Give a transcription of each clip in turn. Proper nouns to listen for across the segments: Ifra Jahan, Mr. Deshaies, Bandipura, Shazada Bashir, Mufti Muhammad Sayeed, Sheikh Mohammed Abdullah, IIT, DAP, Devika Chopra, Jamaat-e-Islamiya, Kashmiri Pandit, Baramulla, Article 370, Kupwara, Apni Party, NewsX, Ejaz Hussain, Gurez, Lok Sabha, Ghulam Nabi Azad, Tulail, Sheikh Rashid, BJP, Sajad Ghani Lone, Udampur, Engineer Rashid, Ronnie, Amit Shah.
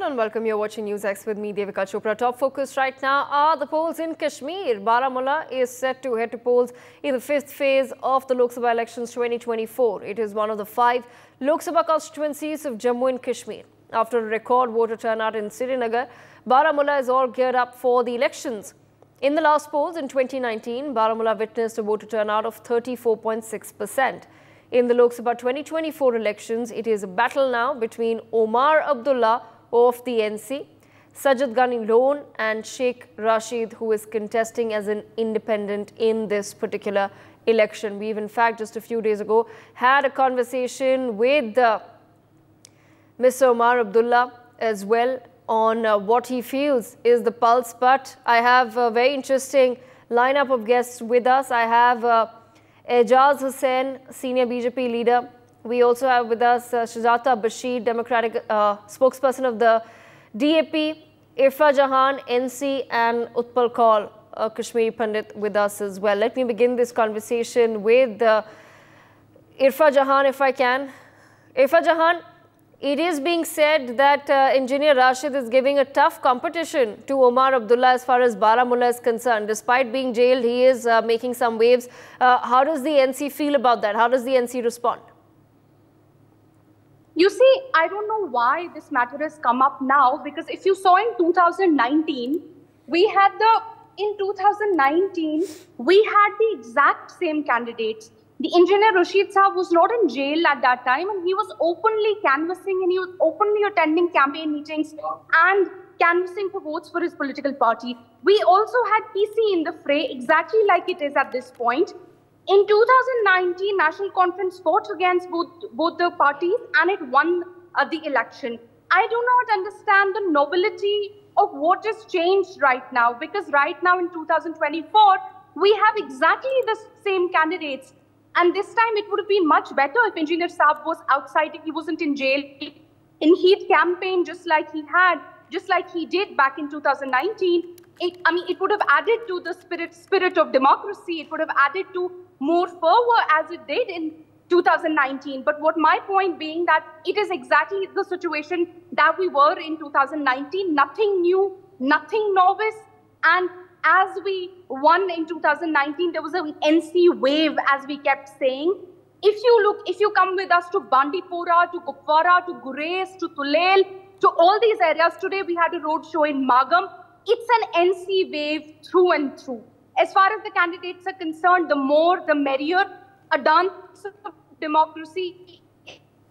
Hello and welcome. You're watching NewsX with me, Devika Chopra. Top focus right now are the polls in Kashmir. Baramulla is set to head to polls in the fifth phase of the Lok Sabha elections 2024. It is one of the 5 Lok Sabha constituencies of Jammu and Kashmir. After a record voter turnout in Srinagar, Baramulla is all geared up for the elections. In the last polls in 2019, Baramulla witnessed a voter turnout of 34.6%. In the Lok Sabha 2024 elections, it is a battle now between Omar Abdullah of the NC, Sajad Ghani Lone and Sheikh Rashid, who is contesting as an independent in this particular election. We've in fact just a few days ago had a conversation with Mr. Omar Abdullah as well on what he feels is the pulse. But I have a very interesting lineup of guests with us. I have Ejaz Hussain, senior BJP leader. We also have with us Shazada Bashir, Democratic spokesperson of the DAP, Ifra Jahan, NC, and Utpal Kaul, Kashmiri Pandit, with us as well. Let me begin this conversation with Ifra Jahan, if I can. Ifra Jahan, it is being said that Engineer Rashid is giving a tough competition to Omar Abdullah as far as Baramulla is concerned. Despite being jailed, he is making some waves. How does the NC feel about that? How does the NC respond? You see, I don't know why this matter has come up now, because if you saw in 2019, we had the exact same candidates. The engineer Rashid Saab was not in jail at that time, and he was openly canvassing and he was openly attending campaign meetings and canvassing for votes for his political party. We also had PC in the fray, exactly like it is at this point. In 2019, National Conference fought against both the parties and it won the election. I do not understand the nobility of what has changed right now, because right now in 2024, we have exactly the same candidates. And this time it would have been much better if Engineer Saab was outside, if he wasn't in jail, and he'd campaign just like he did back in 2019. It would have added to the spirit of democracy. It would have added to more fervor as it did in 2019. But what my point being that it is exactly the situation that we were in 2019. Nothing new, nothing novice. And as we won in 2019, there was an NC wave, as we kept saying. If you come with us to Bandipura, to Kupwara, to Gurez, to Tulail, to all these areas, today we had a roadshow in Magam. It's an NC wave through and through. As far as the candidates are concerned, the more, the merrier. A dance of democracy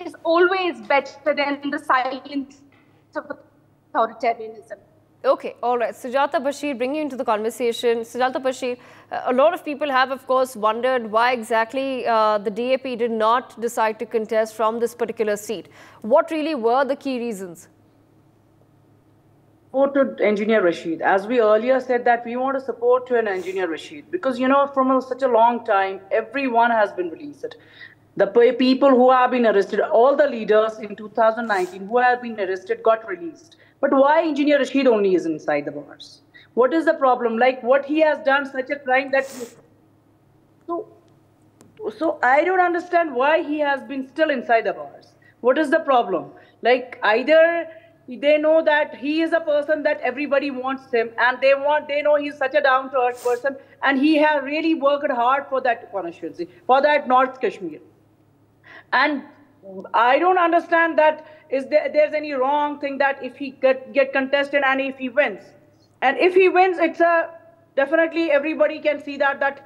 is always better than the silence of authoritarianism. Okay, all right. Sajada Bashir, bringing you into the conversation. Sajada Bashir, a lot of people have, of course, wondered why exactly the DAP did not decide to contest from this particular seat. What really were the key reasons? Supported Engineer Rashid. As we earlier said that we want to support to an Engineer Rashid, because, you know, from such a long time, everyone has been released. The people who have been arrested, all the leaders in 2019 who have been arrested got released. But why Engineer Rashid only is inside the bars? What is the problem? Like, what he has done, such a crime that... So I don't understand why he has been still inside the bars. What is the problem? Like, either... they know that he is a person that everybody wants him, and they know he's such a down-to-earth person, and he has really worked hard for that constituency, for that North Kashmir. And I don't understand that there's any wrong thing that if he get contested and if he wins. And if he wins, it's definitely everybody can see that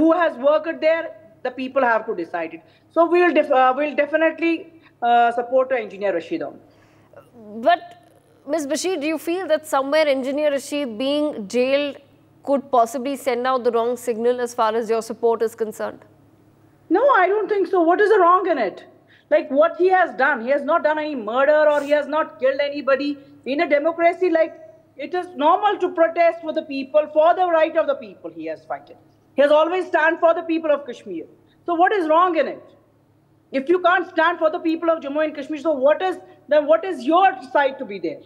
who has worked there, the people have to decide it. So we'll definitely support Engineer Rashid on. But, Ms. Bashir, do you feel that somewhere Engineer Rashid being jailed could possibly send out the wrong signal as far as your support is concerned? No, I don't think so. What is wrong in it? Like, what he has done, he has not done any murder or he has not killed anybody. In a democracy, like, it is normal to protest for the people, for the right of the people he has fought. He has always stand for the people of Kashmir. So what is wrong in it? If you can't stand for the people of Jammu and Kashmir, so what is your side to be there?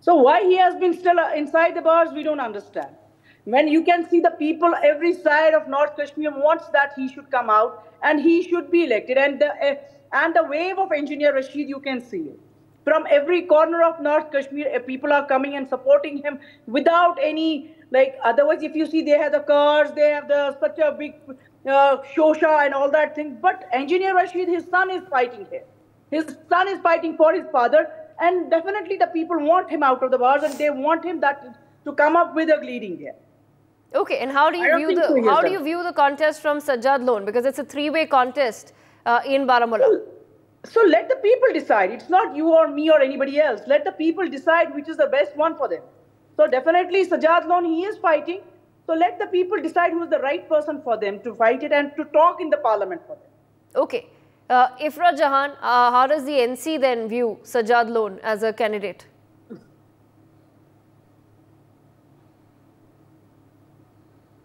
So why he has been still inside the bars, we don't understand. When you can see the people, every side of North Kashmir wants that he should come out and he should be elected. And the wave of Engineer Rashid, you can see it. From every corner of North Kashmir, people are coming and supporting him without any, like, otherwise if you see they have the cars, they have the such a big shosha and all that thing. But Engineer Rashid, his son is fighting here. His son is fighting for his father, and definitely the people want him out of the bars, and they want him that to come up with a leading here. Okay, and how do you view the contest from Sajad Lone, because it's a three-way contest in Baramulla? So let the people decide. It's not you or me or anybody else. Let the people decide which is the best one for them. So definitely Sajad Lone, he is fighting. So let the people decide who is the right person for them to fight it and to talk in the parliament for them. Okay. Ifra Jahan, how does the NC then view Sajad Lone as a candidate?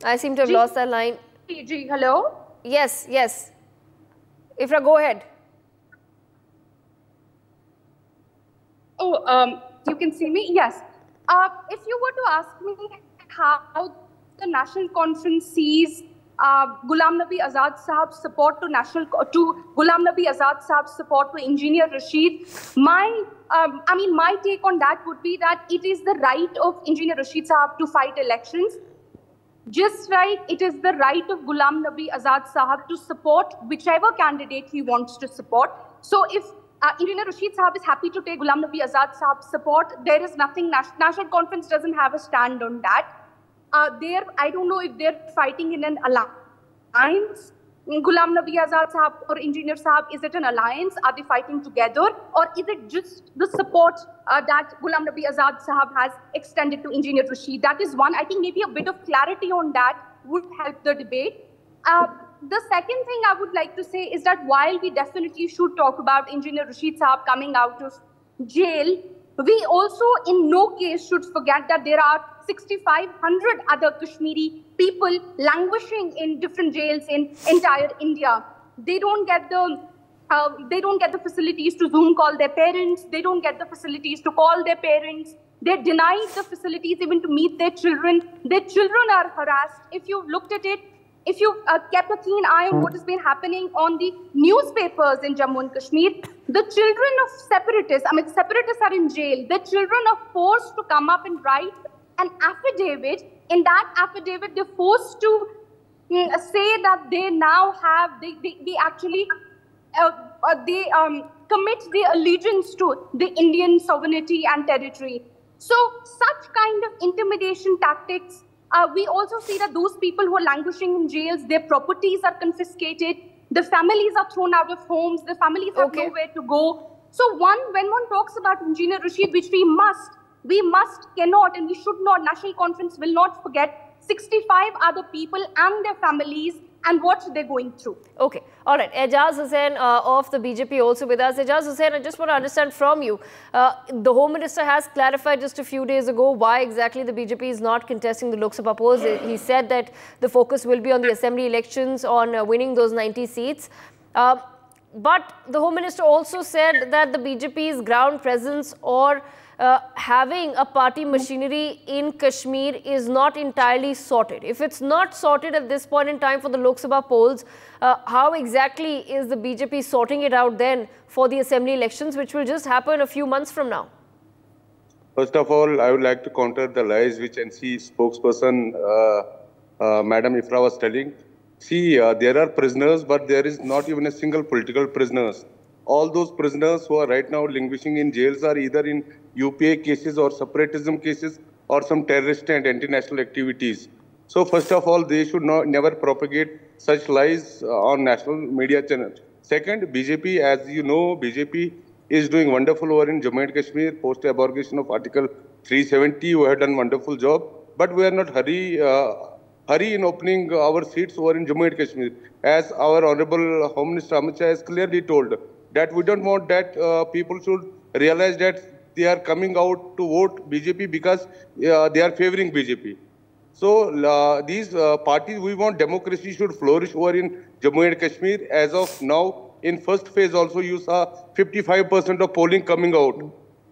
I seem to have lost that line. Hello? Yes, yes. Ifra, go ahead. Oh, you can see me? Yes. If you were to ask me how the National Conference sees Ghulam Nabi Azad Sahab's support to Ghulam Nabi Azad Sahab's support to Engineer Rashid, my take on that would be that it is the right of Engineer Rashid Sahab to fight elections. Just like it is the right of Ghulam Nabi Azad Sahab to support whichever candidate he wants to support. So if Engineer Rashid Sahab is happy to take Ghulam Nabi Azad Sahab's support, there is nothing, National Conference doesn't have a stand on that. I don't know if they're fighting in an alliance. Ghulam Nabi Azad Sahab or Engineer Sahab, is it an alliance? Are they fighting together? Or is it just the support that Ghulam Nabi Azad Sahab has extended to Engineer Rashid? That is one. I think maybe a bit of clarity on that would help the debate. The second thing I would like to say is that while we definitely should talk about Engineer Rashid Sahab coming out of jail, we also in no case should forget that there are 6,500 other Kashmiri people languishing in different jails in entire India. They don't get the facilities to Zoom call their parents. They don't get the facilities to call their parents. They're denied the facilities even to meet their children. Their children are harassed. If you've looked at it, if you kept a keen eye on what has been happening on the newspapers in Jammu and Kashmir, the children of separatists, separatists are in jail. The children are forced to come up and write an affidavit. In that affidavit, they're forced to say that they now have, they commit their allegiance to the Indian sovereignty and territory. So such kind of intimidation tactics. We also see that those people who are languishing in jails, their properties are confiscated, the families are thrown out of homes, the families have nowhere to go. So when one talks about Engineer Rashid, which we cannot and we should not, National Conference will not forget 65 other people and their families and what they're going through. Okay. All right. Ejaz Hussain of the BJP also with us. Ejaz Hussain, I just want to understand from you. The Home Minister has clarified just a few days ago why exactly the BJP is not contesting the Lok Sabha polls. He said that the focus will be on the assembly elections, on winning those 90 seats. But the Home Minister also said that the BJP's ground presence or having a party machinery in Kashmir is not entirely sorted. If it's not sorted at this point in time for the Lok Sabha polls, how exactly is the BJP sorting it out then for the assembly elections, which will just happen a few months from now? First of all, I would like to counter the lies which NC spokesperson, Madam Ifra, was telling. See, there are prisoners, but there is not even a single political prisoners. All those prisoners who are right now languishing in jails are either in UPA cases or separatism cases or some terrorist and anti-national activities. So first of all, they should never propagate such lies on national media channels. Second, BJP, as you know, BJP is doing wonderful work in Jammu and Kashmir, post-abrogation of Article 370. We have done wonderful job, but we are not hurry in opening our seats over in Jammu and Kashmir. As our Honorable Home Minister Amit Shah has clearly told, that we don't want that people should realize that they are coming out to vote BJP because they are favoring BJP. So these parties, we want democracy should flourish over in Jammu and Kashmir. As of now, in first phase also you saw 55% of polling coming out.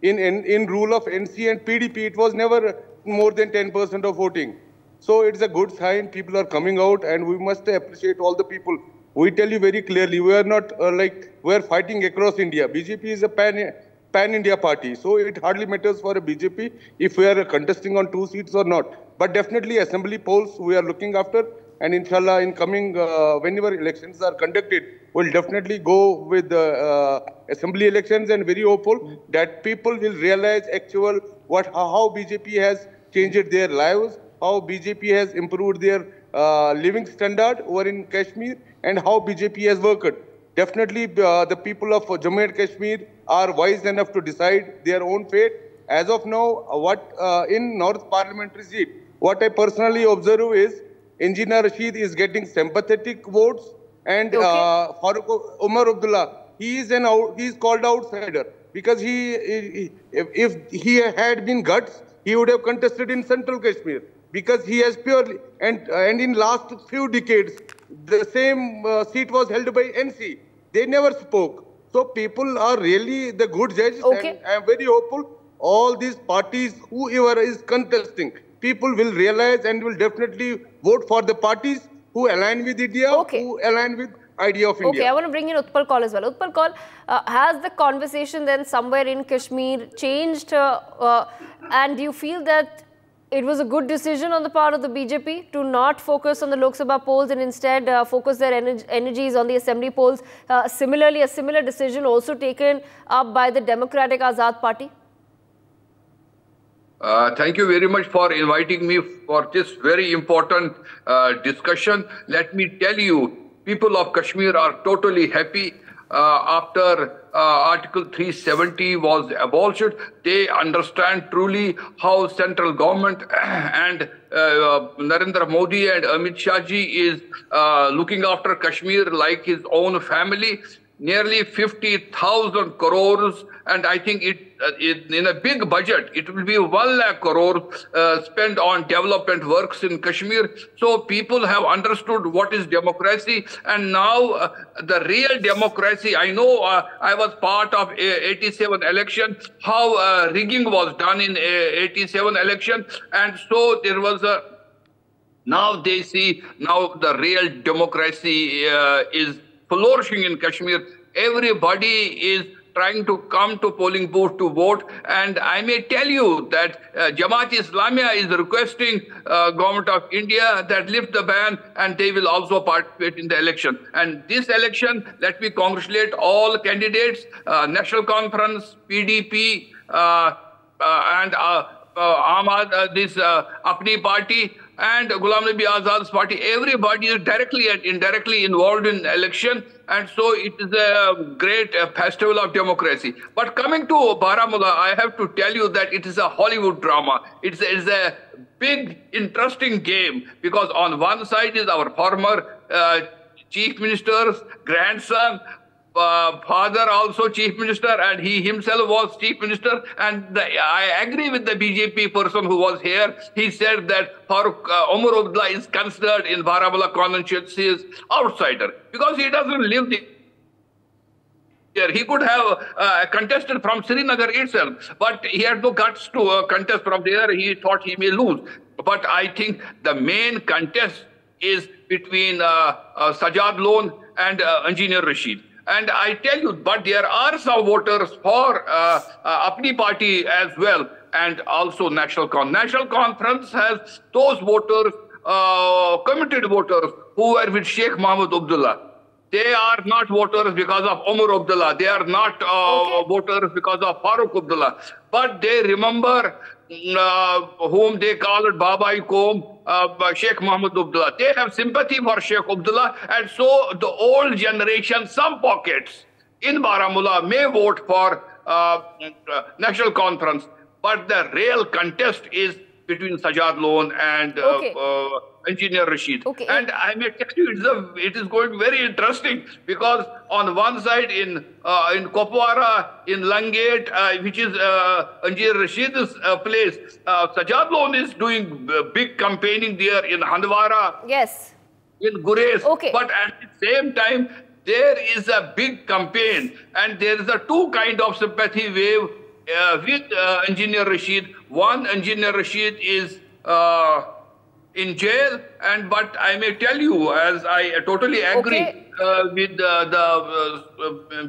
In rule of NC and PDP, it was never more than 10% of voting. So it's a good sign people are coming out, and we must appreciate all the people. We tell you very clearly, we are not we are fighting across India. BJP is a pan pan-India party. So it hardly matters for a BJP if we are contesting on 2 seats or not. But definitely assembly polls we are looking after. And inshallah, in coming, whenever elections are conducted, we'll definitely go with assembly elections, and very hopeful that people will realize actual how BJP has changed their lives, how BJP has improved their living standard over in Kashmir, and how BJP has worked. Definitely, the people of Jammu and Kashmir are wise enough to decide their own fate. As of now, what in North Parliamentary seat, what I personally observe is Engineer Rashid is getting sympathetic votes, and Farooq Omar Abdullah, he is called outsider, because if he had been guts, he would have contested in Central Kashmir, because he has purely, and in last few decades, the same seat was held by NC. They never spoke. So people are really the good judges, and I am very hopeful all these parties, whoever is contesting, people will realize and will definitely vote for the parties who align with India, who align with idea of India. Okay, I want to bring in Utpal Kaul as well. Utpal Kaul, has the conversation then somewhere in Kashmir changed, and do you feel that it was a good decision on the part of the BJP to not focus on the Lok Sabha polls and instead focus their energies on the assembly polls? Similarly, a similar decision also taken up by the Democratic Azad Party? Thank you very much for inviting me for this very important discussion. Let me tell you, people of Kashmir are totally happy. After Article 370 was abolished, they understand truly how central government and Narendra Modi and Amit Shah ji is looking after Kashmir like his own family. Nearly 50,000 crores, and I think in a big budget, it will be 1 lakh crore spent on development works in Kashmir. So people have understood what is democracy, and now the real democracy. I know I was part of 87 election, how rigging was done in 87 election, and so there was a, now they see, now the real democracy is flourishing in Kashmir. Everybody is trying to come to polling booth to vote. And I may tell you that Jamaat-e-Islamiya is requesting government of India that lift the ban, and they will also participate in the election. And this election, let me congratulate all candidates, National Conference, PDP, and this Apni Party, and Ghulam Nabi Azad's party. Everybody is directly and indirectly involved in election, and so it is a great festival of democracy. But coming to Baramulla, I have to tell you that it is a Hollywood drama. It's a big, interesting game, because on one side is our former chief minister's grandson, father also chief minister, and he himself was chief minister. And I agree with the BJP person who was here. He said that Farooq Omar Abdullah is considered in Baramulla constituency as outsider because he doesn't live there. He could have contested from Srinagar itself, but he had no guts to contest from there. He thought he may lose. But I think the main contest is between Sajad Lone and Engineer Rashid. And I tell you, but there are some voters for Apni Party as well, and also National Conference. National Conference has those voters, committed voters, who were with Sheikh Mohammed Abdullah. They are not voters because of Omar Abdullah. They are not voters because of Farooq Abdullah. But they remember whom they called Babai Qom, Sheikh Mohammed Abdullah. They have sympathy for Sheikh Abdullah, and so the old generation, some pockets in Baramulla, may vote for National Conference. But the real contest is between Sajad Lone and Engineer Rashid. And I may tell you, it is going very interesting, because on one side in Kupwara, in Langate, which is Engineer Rashid's place, Sajad Lone is doing big campaigning there in Hanwara, in Gurez. But at the same time, there is a big campaign, and there is a two kind of sympathy wave with Engineer Rashid. One, Engineer Rashid is in jail, but I may tell you, as I totally agree, the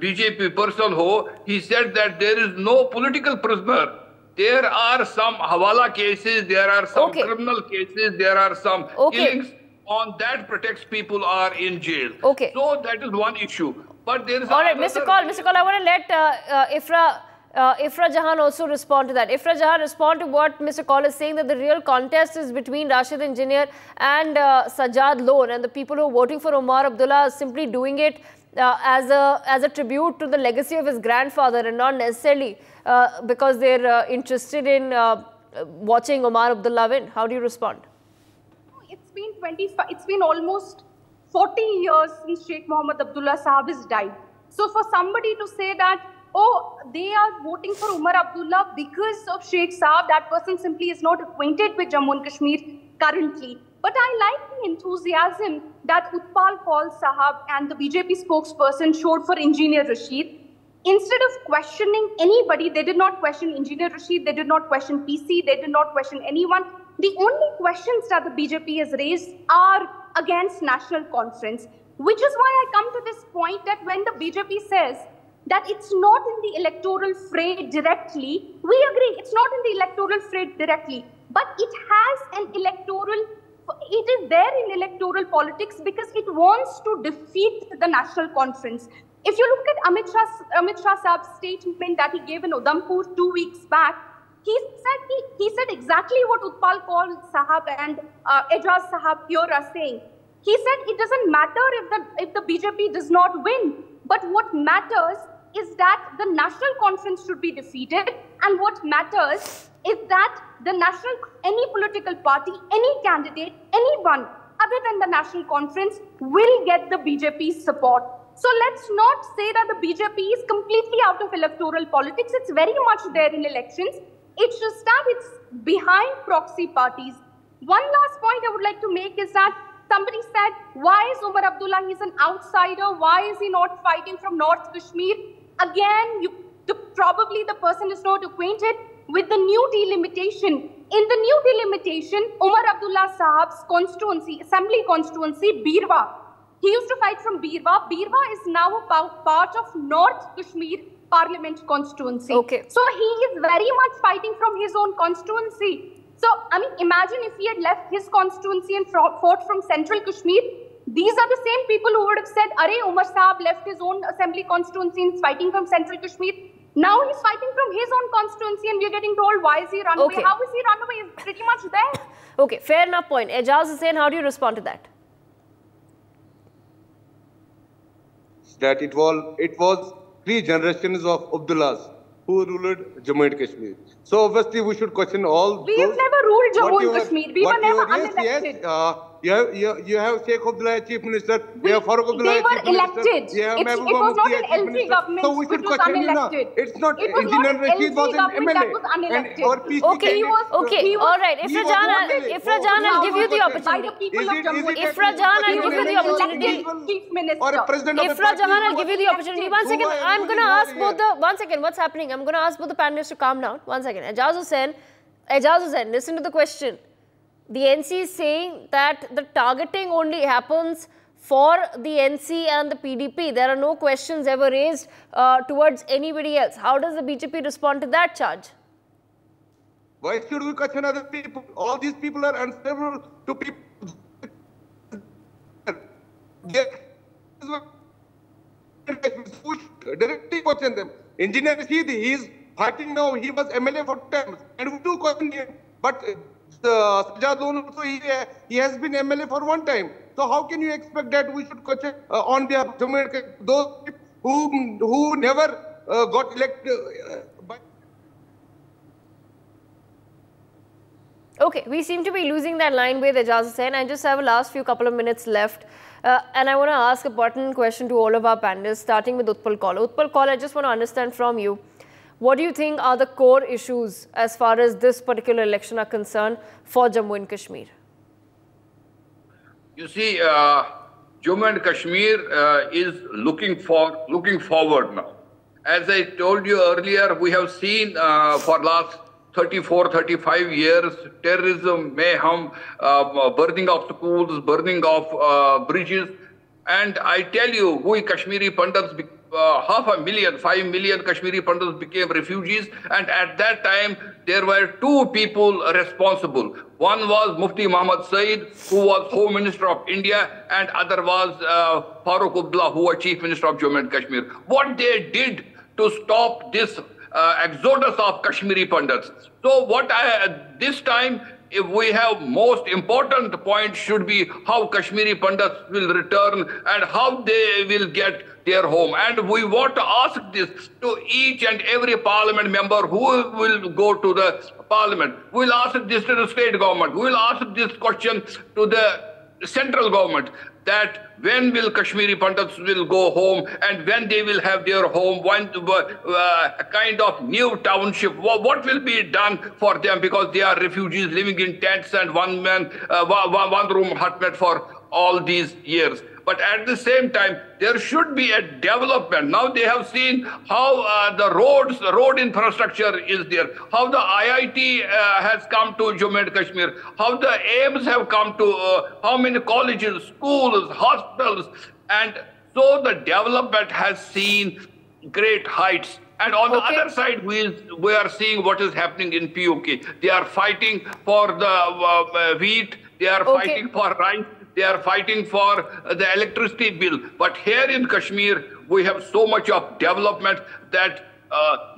BJP person who he said that there is no political prisoner. There are some Hawala cases, there are some criminal cases, there are some killings on that protects people are in jail. So that is one issue. But there is Mr. Kaul, I want to let Ifra Jahan also respond to that. Ifra Jahan, respond to what Mr. Kaul is saying, that the real contest is between Rashid Engineer and Sajad Lone, and the people who are voting for Omar Abdullah are simply doing it as a tribute to the legacy of his grandfather and not necessarily because they're interested in watching Omar Abdullah win. How do you respond? It's been 25, it's been almost 40 years since Sheikh Mohammed Abdullah Sahab has died. So for somebody to say that, oh, they are voting for Omar Abdullah because of Sheikh Saab. That person simply is not acquainted with Jammu and Kashmir currently. But I like the enthusiasm that Utpal Kaul Sahab and the BJP spokesperson showed for Engineer Rashid. Instead of questioning anybody, they did not question Engineer Rashid, they did not question PC, they did not question anyone. The only questions that the BJP has raised are against National Conference, which is why I come to this point that when the BJP says that it's not in the electoral fray directly, we agree, it's not in the electoral fray directly, but it has an electoral, it is there in electoral politics because it wants to defeat the National Conference. If you look at Amit Shah Saab's statement that he gave in Udampur 2 weeks back, he said exactly what Utpal Kaul Sahab and Ejaz Sahab here are saying. He said it doesn't matter if the BJP does not win, but what matters is that the National Conference should be defeated, and what matters is that the national, any political party, any candidate, anyone other than the National Conference will get the BJP's support. So let's not say that the BJP is completely out of electoral politics. It's very much there in elections. It's just that it's behind proxy parties. One last point I would like to make is that somebody said, why is Omar Abdullah, he's an outsider, why is he not fighting from North Kashmir? Again, probably the person is not acquainted with the new delimitation. In the new delimitation, Omar Abdullah Sahab's constituency, assembly constituency, Beerwah. He used to fight from Beerwah. Beerwah is now a part of North Kashmir Parliament constituency. So he is very much fighting from his own constituency. So, I mean, imagine if he had left his constituency and fought from Central Kashmir. These are the same people who would have said, "Arey, Omar Saab left his own assembly constituency and is fighting from Central Kashmir. Now he's fighting from his own constituency and we're getting told, why is he run away? How is he run away? He's pretty much there." Fair enough point. Ejaz Hussain, how do you respond to that? That it was three generations of Abdullahs who ruled Jammu and Kashmir. So obviously we should question all. We have never ruled Jammu and Kashmir. We were never unelected. Yes, you have Sheikh Abdullah, Chief Minister. You have Farooq Abdullah, Chief Minister. They were elected. It was not an LG government. So we should question unelected. It's not. Engineer Rashid was an MLA. All right. Ifra Jahan, I'll give you the opportunity. Ifra Jahan, I'll give you the opportunity. Ifra Jahan, I'll give you the opportunity. One second. I'm going to ask both the. One second. What's happening? I'm going to ask both the panelists to calm down. One second. Ejaz Hussain, listen to the question. The NC is saying that the targeting only happens for the NC and the PDP. There are no questions ever raised towards anybody else. How does the BJP respond to that charge? Why should we question other people? All these people are unstable to people. Directly question them. Engineer Rashid, he is fighting now. He was MLA for terms. And we do question him. But Sajad Lone also, he has been MLA for one time. So how can you expect that we should question on behalf of Jammu and Kashmir, those who never got elected? We seem to be losing that line with Ejaz Hussain. I just have a last few couple of minutes left. And I want to ask a pertinent question to all of our panelists, starting with Utpal Kaul. Utpal Kaul, I just want to understand from you, what do you think are the core issues as far as this particular election are concerned for Jammu and Kashmir? You see, Jammu and Kashmir is looking forward now. As I told you earlier, we have seen for last 34, 35 years, terrorism, mayhem, burning of schools, burning of bridges. And I tell you, we Kashmiri Pandits, half a million, 5 million Kashmiri Pandits became refugees. And at that time, there were two people responsible. One was Mufti Muhammad Sayeed, who was Home Minister of India, and other was Farooq Abdullah, who was Chief Minister of Jammu and Kashmir. What they did to stop this exodus of Kashmiri Pandits. So what this time, if we have most important point should be how Kashmiri Pandits will return and how they will get their home. And we want to ask this to each and every parliament member who will go to the parliament. We'll ask this to the state government. We'll ask this question to the central government, that when will Kashmiri Pandits will go home and when they will have their home, when a kind of new township, what will be done for them, because they are refugees living in tents and one room hutment for all these years. But at the same time, there should be a development. Now they have seen how the road infrastructure is there, how the IIT has come to Jammu and Kashmir, how the AIIMS have come to, how many colleges, schools, hospitals. And so the development has seen great heights. And on the other side, we are seeing what is happening in PUK. They are fighting for the wheat, they are fighting for rice. They are fighting for the electricity bill. But here in Kashmir, we have so much of development that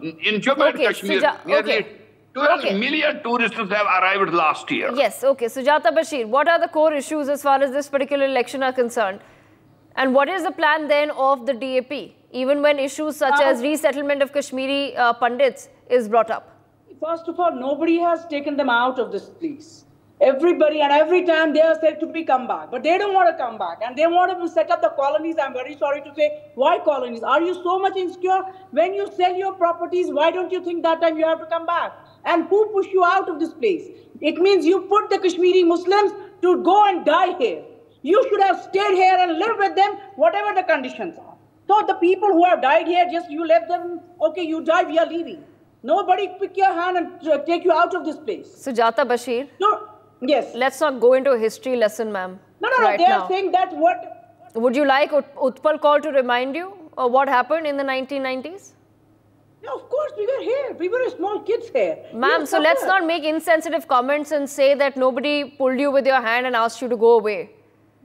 in Jammu and Kashmir, nearly 12 million tourists have arrived last year. Yes, okay. Shazada Bashir, what are the core issues as far as this particular election are concerned? And what is the plan then of the DAP, even when issues such as resettlement of Kashmiri Pandits is brought up? First of all, nobody has taken them out of this place. Everybody, and every time they are said to be come back, but they don't want to come back, and they want to set up the colonies. I'm very sorry to say, why colonies? Are you so much insecure? When you sell your properties, why don't you think that time you have to come back? And who pushed you out of this place? It means you put the Kashmiri Muslims to go and die here. You should have stayed here and lived with them, whatever the conditions are. So the people who have died here, just you let them, okay, you die, we are leaving. Nobody pick your hand and take you out of this place. Shazada Bashir. No. Yes. Let's not go into a history lesson, ma'am. No, right, they are saying that what... Would you like Utpal Kaul to remind you of what happened in the 1990s? No, of course, we were here. We were small kids here. Ma'am, so let's not make insensitive comments and say that nobody pulled you with your hand and asked you to go away.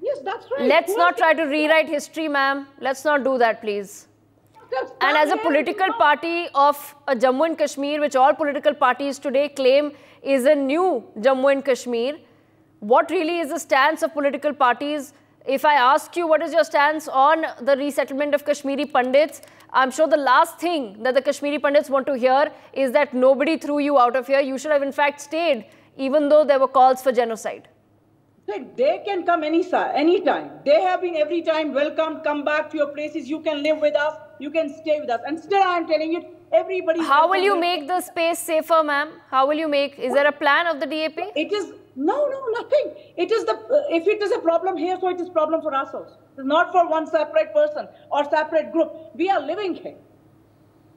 Yes, that's right. Let's not try to rewrite history, ma'am. Let's not do that, please. And as a political party of Jammu and Kashmir, which all political parties today claim is a new Jammu and Kashmir, what really is the stance of political parties? If I ask you what is your stance on the resettlement of Kashmiri Pandits, I'm sure the last thing that the Kashmiri Pandits want to hear is that nobody threw you out of here. You should have in fact stayed, even though there were calls for genocide. They can come any time. They have been every time welcome, come back to your places, you can live with us, you can stay with us. And still I'm telling you, everybody... How will you make the space safer, ma'am? How will you make... Is there a plan of the DAP? It is... No, nothing. It is the... if it is a problem here, so it is a problem for us also. It's not for one separate person or separate group. We are living here.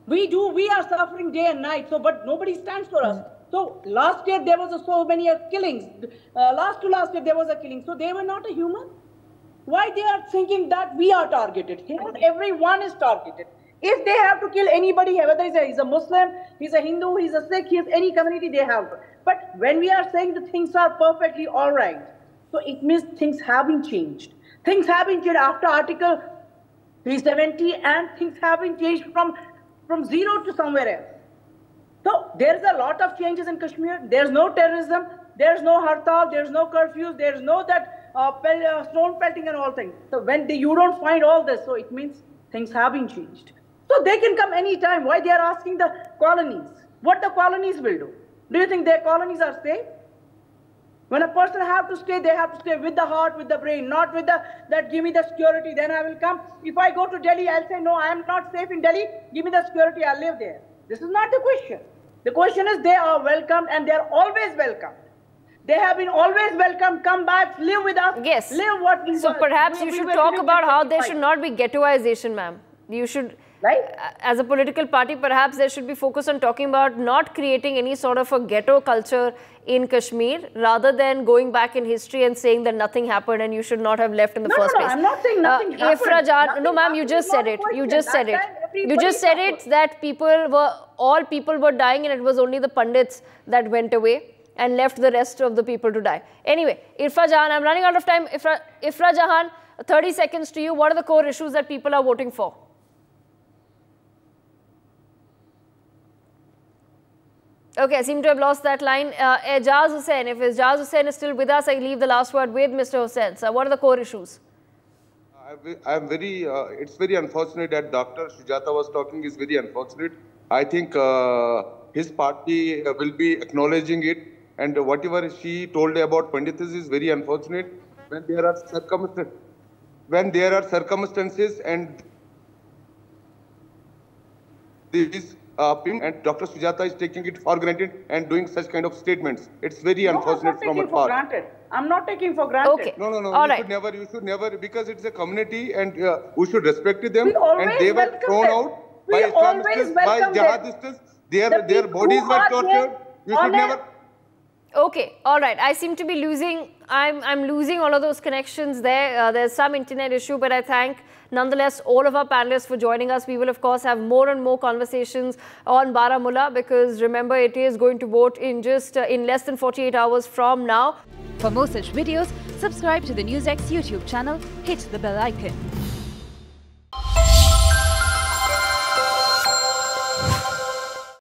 We are suffering day and night, so but nobody stands for us. So last year there was so many killings. Last year there was a killing. So they were not a human. Why they are thinking that we are targeted? Here everyone is targeted. If they have to kill anybody, whether he's a Muslim, he's a Hindu, he's a Sikh, he's any community they have. But when we are saying the things are perfectly all right, so it means things have been changed. Things have been changed after Article 370 and things have been changed from zero to somewhere else. So there's a lot of changes in Kashmir. There's no terrorism, there's no hartal, there's no curfews, there's no that stone pelting and all things. So when you don't find all this, so it means things have been changed. So they can come anytime. Why they are asking the colonies? What the colonies will do? Do you think their colonies are safe? When a person have to stay, they have to stay with the heart, with the brain, not with the, that give me the security, then I will come. If I go to Delhi, I'll say, no, I am not safe in Delhi. Give me the security, I'll live there. This is not the question. The question is they are welcomed and they are always welcomed. They have been always welcome, come back, live with us, live what we want. So perhaps you should talk about how there should not be ghettoization, ma'am. You should... right? As a political party, perhaps there should be focus on talking about not creating any sort of a ghetto culture in Kashmir, rather than going back in history and saying that nothing happened and you should not have left in the first place. No, I'm not saying nothing happened. Ifra Jahan, no ma'am, you just said it. You just said it. You just said it that all people were dying and it was only the Pandits that went away and left the rest of the people to die. Anyway, Ifra Jahan, I'm running out of time. Ifra Jahan, 30 seconds to you. What are the core issues that people are voting for? Okay, I seem to have lost that line. Ejaz Hussain, if Ejaz Hussain is still with us, I leave the last word with Mr. Hussain. So what are the core issues? It's very unfortunate that Dr. Sujata was talking. It's very unfortunate. I think his party will be acknowledging it, and whatever she told about Pandits is very unfortunate. When there are circumstances and these and Dr. Sujata is taking it for granted and doing such kind of statements. It's very unfortunate from her part. I'm not taking for granted. Okay. No. You should never, because it's a community and we should respect them. And they were thrown out by Islamists, by jihadists. Their bodies were tortured. You should never. Okay, all right. I seem to be losing. I'm losing all of those connections there. There's some internet issue, but I thank nonetheless all of our panelists for joining us. We will of course have more and more conversations on Baramulla, because remember, it is going to vote in just in less than 48 hours from now. For more such videos, subscribe to the NewsX YouTube channel. Hit the bell icon.